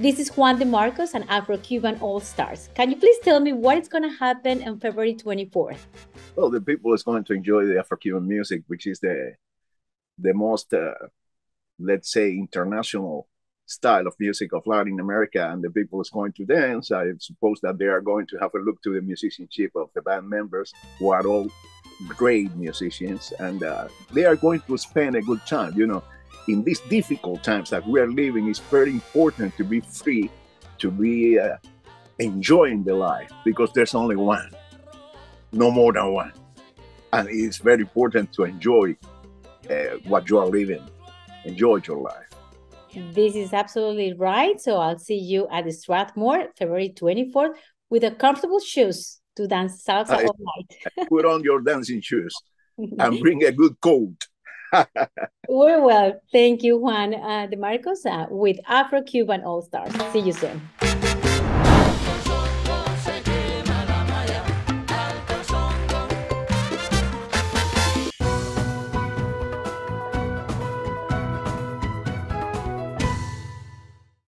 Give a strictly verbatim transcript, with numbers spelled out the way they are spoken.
This is Juan de Marcos and Afro-Cuban All-Stars. Can you please tell me what is going to happen on February twenty-fourth? Well, the people is going to enjoy the Afro-Cuban music, which is the the most, uh, let's say, international style of music of Latin America, and the people is going to dance. I suppose that they are going to have a look to the musicianship of the band members, who are all great musicians, and uh, they are going to spend a good time. You know, in these difficult times that we are living, it's very important to be free, to be uh, enjoying the life, because there's only one, no more than one. And it's very important to enjoy uh, what you are living, enjoy your life. This is absolutely right. So I'll see you at the Strathmore, February twenty-fourth, with a comfortable shoes to dance salsa I, all night. Put on your dancing shoes and bring a good coat. Well, well, thank you, Juan uh, de Marcos, uh, with Afro-Cuban All-Stars. See you soon.